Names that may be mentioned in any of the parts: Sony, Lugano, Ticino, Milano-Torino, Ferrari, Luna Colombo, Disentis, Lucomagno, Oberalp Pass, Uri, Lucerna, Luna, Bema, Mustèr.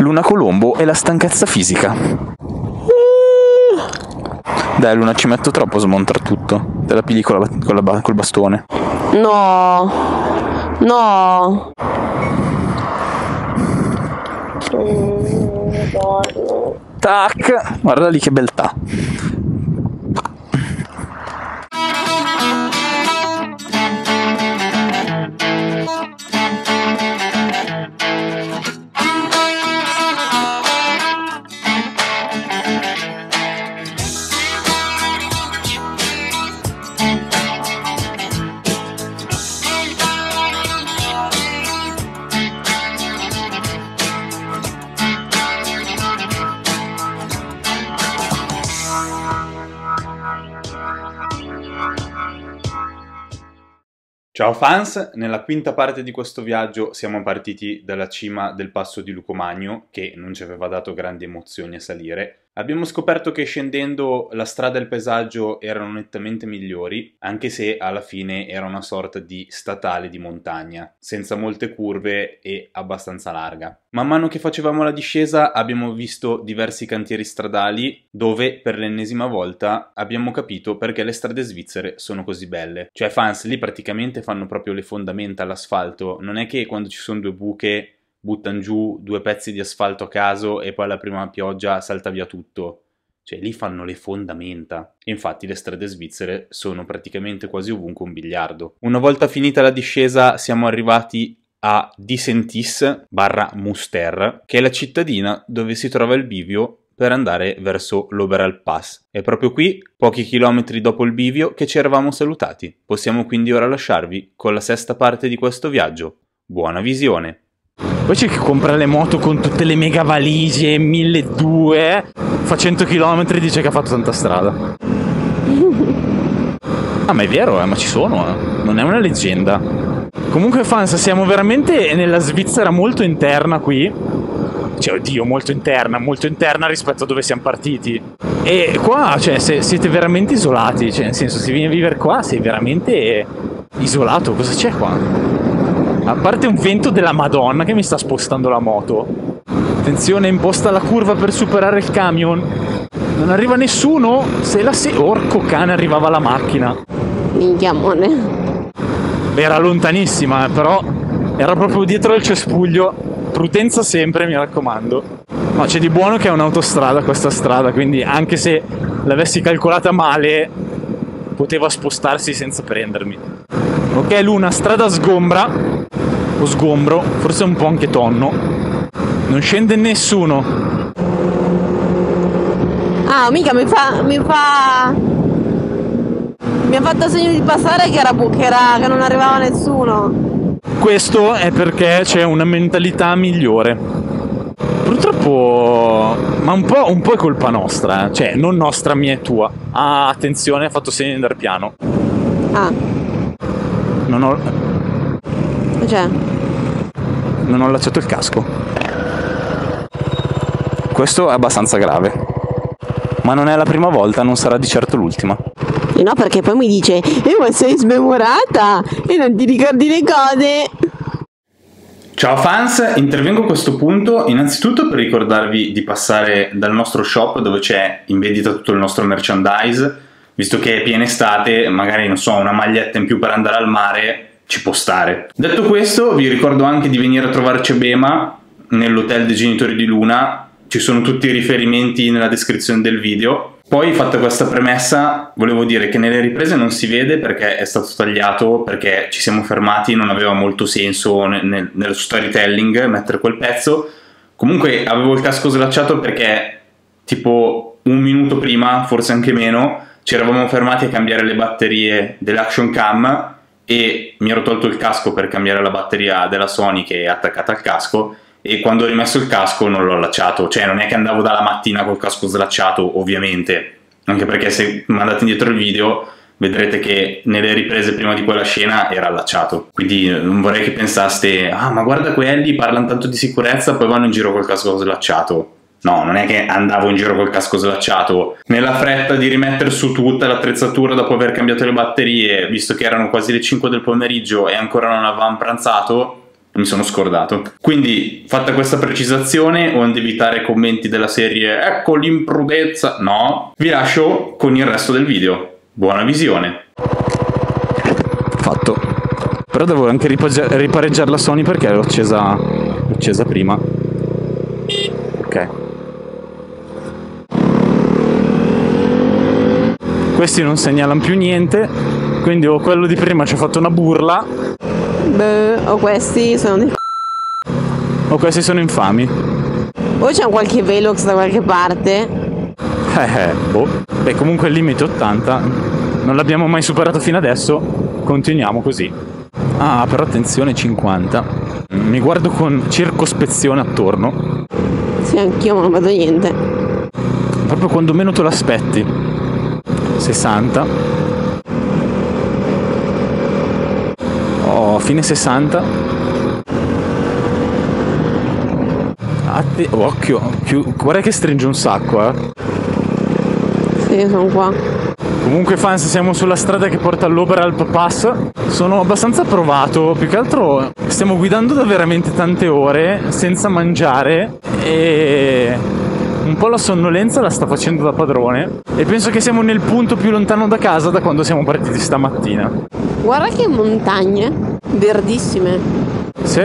Luna Colombo e la stanchezza fisica. Dai Luna, ci metto troppo a smontare tutto. Te la pigli col bastone. No. No. Tac. Guarda lì che beltà. Ciao fans, nella quinta parte di questo viaggio siamo partiti dalla cima del passo di Lucomagno, che non ci aveva dato grandi emozioni a salire. Abbiamo scoperto che scendendo la strada e il paesaggio erano nettamente migliori, anche se alla fine era una sorta di statale di montagna, senza molte curve e abbastanza larga. Man mano che facevamo la discesa abbiamo visto diversi cantieri stradali dove per l'ennesima volta abbiamo capito perché le strade svizzere sono così belle. Cioè fans, lì praticamente fanno proprio le fondamenta all'asfalto, non è che quando ci sono due buche buttano giù due pezzi di asfalto a caso e poi alla prima pioggia salta via tutto. Cioè lì fanno le fondamenta. E infatti le strade svizzere sono praticamente quasi ovunque un biliardo. Una volta finita la discesa siamo arrivati a Disentis / Mustèr, che è la cittadina dove si trova il bivio per andare verso l'Oberalp Pass. È proprio qui, pochi chilometri dopo il bivio, che ci eravamo salutati. Possiamo quindi ora lasciarvi con la sesta parte di questo viaggio. Buona visione! Poi c'è chi compra le moto con tutte le mega valigie, 1200, fa 100 km e dice che ha fatto tanta strada. Ah, ma è vero, ma ci sono, non è una leggenda. Comunque fans, siamo veramente nella Svizzera molto interna qui. Cioè, oddio, molto interna rispetto a dove siamo partiti. E qua, cioè, siete veramente isolati, cioè, nel senso, se vieni a vivere qua sei veramente isolato. Cosa c'è qua? A parte un vento della Madonna che mi sta spostando la moto. Attenzione, imposta la curva per superare il camion. Non arriva nessuno. Se la se... Orco cane, arrivava la macchina. Minchiamone. Era lontanissima, però era proprio dietro il cespuglio. Prudenza sempre, mi raccomando. Ma c'è di buono che è un'autostrada questa strada, quindi anche se l'avessi calcolata male poteva spostarsi senza prendermi. Ok Luna, strada sgombra o sgombro, forse un po' anche tonno. Non scende nessuno. Ah, mica mi ha fatto segno di passare che era buchera, che non arrivava nessuno. Questo è perché c'è una mentalità migliore. Purtroppo, ma un po' è colpa nostra, cioè non nostra, mia e tua. Ah, attenzione, ha fatto segno di andare piano. Ah. Non ho... Cioè. Non ho allacciato il casco. Questo è abbastanza grave. Ma non è la prima volta, non sarà di certo l'ultima. E no, perché poi mi dice: ma sei smemorata e non ti ricordi le cose. Ciao fans, intervengo a questo punto innanzitutto per ricordarvi di passare dal nostro shop dove c'è in vendita tutto il nostro merchandise. Visto che è piena estate, magari non so, una maglietta in più per andare al mare ci può stare. Detto questo, vi ricordo anche di venire a trovarci a Bema, nell'hotel dei genitori di Luna. Ci sono tutti i riferimenti nella descrizione del video. Poi, fatta questa premessa, volevo dire che nelle riprese non si vede perché è stato tagliato, perché ci siamo fermati, non aveva molto senso nello storytelling mettere quel pezzo. Comunque avevo il casco slacciato perché tipo un minuto prima, forse anche meno, ci eravamo fermati a cambiare le batterie dell'action cam e mi ero tolto il casco per cambiare la batteria della Sony che è attaccata al casco, e quando ho rimesso il casco non l'ho allacciato. Cioè non è che andavo dalla mattina col casco slacciato, ovviamente, anche perché se mandate indietro il video vedrete che nelle riprese prima di quella scena era allacciato, quindi non vorrei che pensaste: ah, ma guarda quelli, parlano tanto di sicurezza, poi vanno in giro col casco slacciato. No, non è che andavo in giro col casco slacciato. Nella fretta di rimettere su tutta l'attrezzatura dopo aver cambiato le batterie, visto che erano quasi le 5 del pomeriggio e ancora non avevamo pranzato, mi sono scordato. Quindi, fatta questa precisazione, o ad evitare commenti della serie "ecco l'imprudezza", no, vi lascio con il resto del video. Buona visione. Fatto. Però devo anche ripareggiare la Sony perché l'ho accesa prima. Ok. Questi non segnalano più niente, quindi o quello di prima ci ha fatto una burla. Beh, o questi sono dei c***o. O questi sono infami. O c'è qualche velox da qualche parte. Boh. Beh, comunque il limite 80. Non l'abbiamo mai superato fino adesso. Continuiamo così. Ah, però attenzione, 50. Mi guardo con circospezione attorno. Sì, anch'io, ma non vedo niente. Proprio quando meno te lo aspetti. 60. Oh, fine 60. Oh, occhio, guarda che stringe un sacco, Sì, sono qua. Comunque, fans, siamo sulla strada che porta all'Oberalp Pass. Sono abbastanza provato, più che altro stiamo guidando da veramente tante ore senza mangiare e un po' la sonnolenza la sta facendo da padrone, e penso che siamo nel punto più lontano da casa da quando siamo partiti stamattina. Guarda che montagne verdissime. Sì,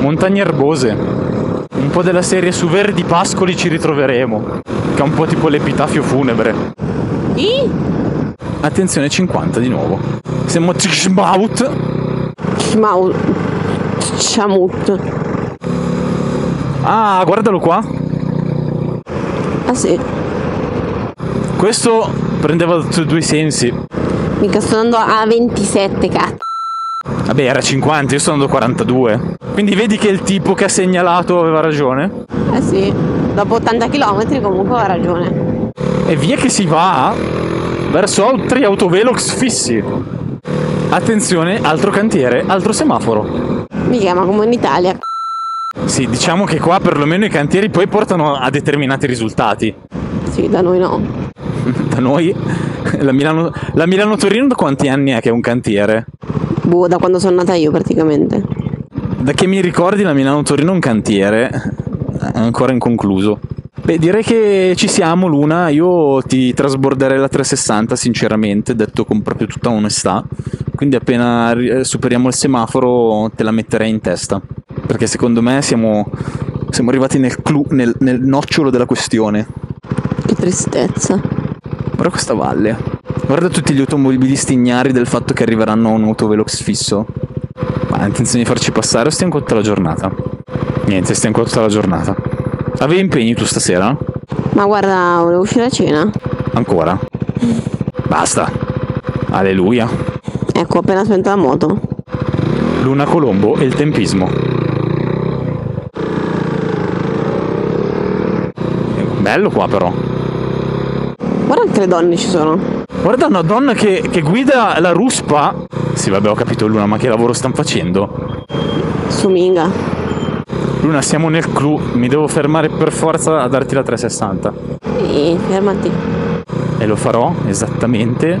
montagne erbose. Un po' della serie "su verdi pascoli ci ritroveremo", che è un po' tipo l'epitafio funebre. Attenzione, 50 di nuovo. Siamo a Ticino. Ah, guardalo qua. Ah sì. Questo prendeva tutti e due i sensi. Mica sto andando a 27, cazzo. Vabbè, era 50, io sto andando a 42. Quindi vedi che il tipo che ha segnalato aveva ragione? Eh sì, dopo 80 km comunque aveva ragione. E via che si va verso altri autovelox fissi. Attenzione, altro cantiere, altro semaforo. Mi chiama come in Italia. Sì, diciamo che qua perlomeno i cantieri poi portano a determinati risultati. Sì, da noi no. Da noi? La Milano-Torino da quanti anni è che è un cantiere? Boh, da quando sono nata io praticamente. Da che mi ricordi la Milano-Torino è un cantiere ancora inconcluso. Beh, direi che ci siamo, Luna. Io ti trasborderei la 360, sinceramente, detto con proprio tutta onestà. Quindi appena superiamo il semaforo te la metterei in testa, perché secondo me siamo arrivati nel nocciolo della questione. Che tristezza. Guarda questa valle. Guarda tutti gli automobilisti ignari del fatto che arriveranno a un autovelox fisso. Ma hai intenzione di farci passare o stiamo qua tutta la giornata? Niente, stiamo qua tutta la giornata. Avevi impegni tu stasera? Ma guarda, volevo uscire a cena. Ancora? Basta. Alleluia. Ecco, ho appena spento la moto. Luna Colombo e il tempismo. Bello qua però. Guarda anche le donne ci sono. Guarda una donna che guida la ruspa. Sì, vabbè, ho capito, Luna, ma che lavoro stanno facendo? Suminga. Luna, siamo nel clou, mi devo fermare per forza a darti la 360. Fermati. E lo farò esattamente.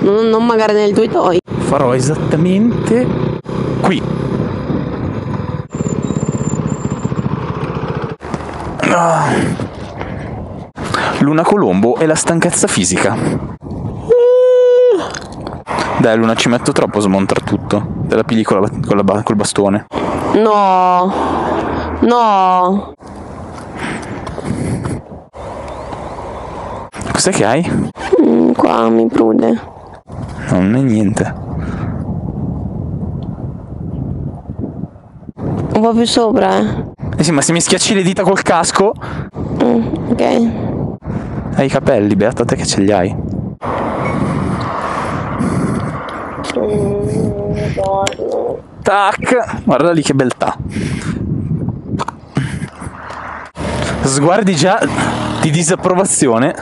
Non magari nel tuo toy. Farò esattamente qui. Luna Colombo e la stanchezza fisica. Dai, Luna, ci metto troppo a smontare tutto. Te la pigli col bastone. No. No. Cos'è che hai? Qua mi prude. Non è niente. Un po' più sopra, Eh sì, ma se mi schiacci le dita col casco. Ok. Hai i capelli, beata te che ce li hai. Tac. Guarda lì che beltà. Sguardi già di disapprovazione.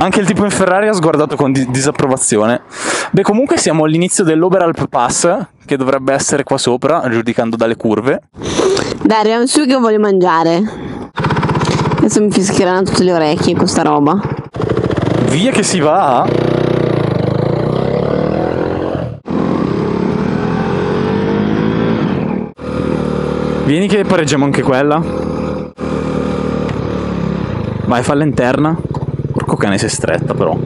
Anche il tipo in Ferrari ha sguardato con disapprovazione. Beh, comunque siamo all'inizio dell'Oberalp Pass, che dovrebbe essere qua sopra, giudicando dalle curve. Dai, arriviamo su che voglio mangiare. Adesso mi fischieranno tutte le orecchie con sta roba. Via che si va. Vieni che pareggiamo anche quella. Vai, fa l'interna. Porco cane, si è stretta però.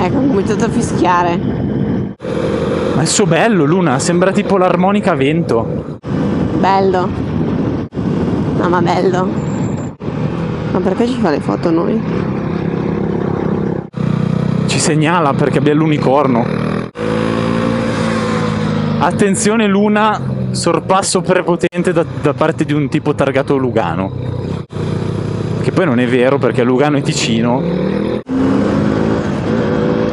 Ecco, ho cominciato a fischiare. Ma è so bello, Luna, sembra tipo l'armonica a vento. Bello. No, ma bello. Ma perché ci fa le foto noi? Ci segnala perché abbiamo l'unicorno. Attenzione Luna, sorpasso prepotente da parte di un tipo targato Lugano. Che poi non è vero perché Lugano e Ticino...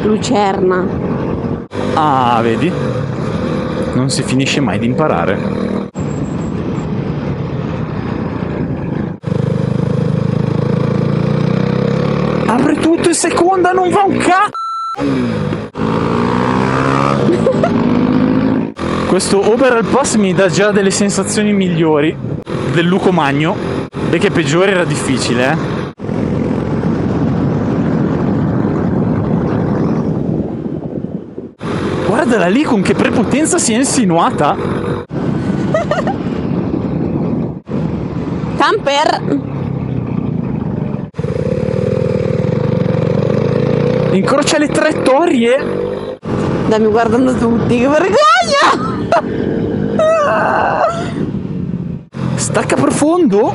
Lucerna. Ah, vedi? Non si finisce mai di imparare. Apre tutto in seconda, non va un cazzo! Questo Oberalp Pass mi dà già delle sensazioni migliori del Lucomagno, perché peggiore era difficile, eh? Guardala lì con che prepotenza si è insinuata. Camper. Incrocia le traiettorie. Dammi guardando tutti, che vergogna. Stacca profondo,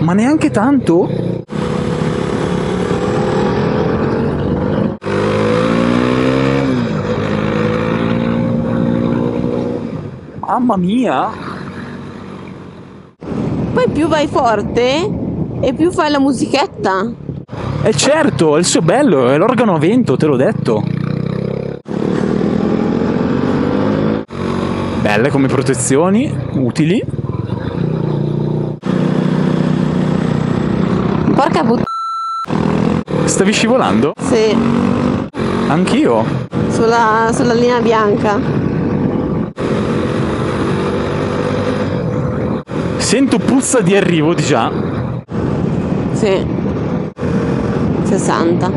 ma neanche tanto. Mamma mia! Poi più vai forte e più fai la musichetta. E certo, è il suo bello, è l'organo a vento, te l'ho detto. Belle come protezioni, utili. Porca puttana! Stavi scivolando? Sì. Anch'io. Sulla linea bianca. Sento puzza di arrivo di già. Sì. 60.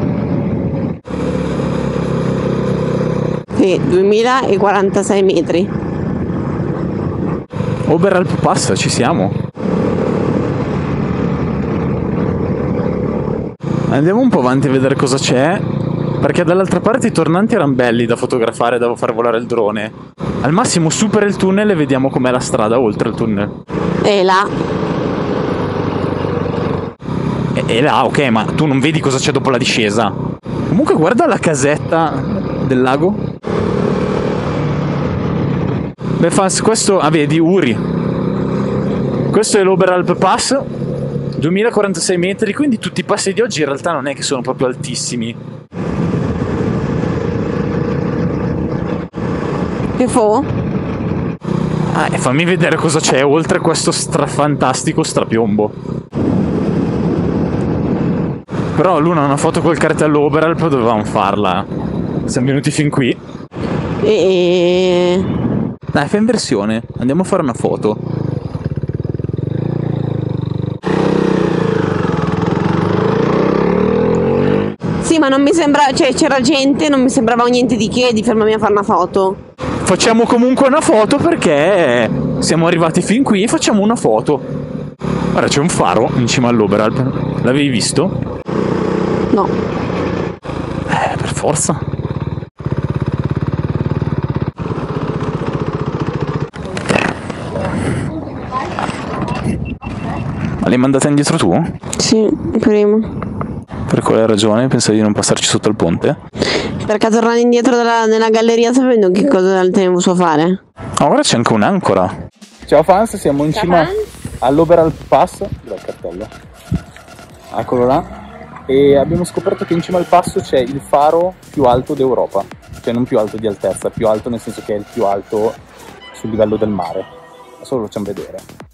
Sì, 2046 metri. Oberalp Pass, ci siamo. Andiamo un po' avanti a vedere cosa c'è, perché dall'altra parte i tornanti erano belli da fotografare, devo far volare il drone. Al massimo supera il tunnel e vediamo com'è la strada oltre il tunnel. E là. E là, ok, ma tu non vedi cosa c'è dopo la discesa. Comunque guarda la casetta del lago. Beh, questo... Ah, vedi, Uri. Questo è l'Oberalp Pass. 2046 metri, quindi tutti i passi di oggi in realtà non è che sono proprio altissimi. Che fo? Ah, e fammi vedere cosa c'è oltre questo strafantastico strapiombo. Però Luna, una foto col cartello Oberalp dovevamo farla. Siamo venuti fin qui. Dai, fai inversione. Andiamo a fare una foto. Sì, ma non mi sembra... Cioè, c'era gente, non mi sembrava niente di che di fermarmi a fare una foto. Facciamo comunque una foto perché siamo arrivati fin qui e facciamo una foto. Ora c'è un faro in cima all'Oberalp. L'avevi visto? No. Per forza. Ma l'hai mandata indietro tu? Sì, prima. Per quale ragione? Pensavi di non passarci sotto il ponte? Perché tornando indietro nella galleria sapendo che cosa devo fare. Ah, ora c'è anche un'ancora. Ciao fans, siamo in cima all'Oberalp Pass. Dal cartello. Eccolo là. E abbiamo scoperto che in cima al passo c'è il faro più alto d'Europa. Cioè non più alto di altezza, più alto nel senso che è il più alto sul livello del mare. Adesso lo facciamo vedere.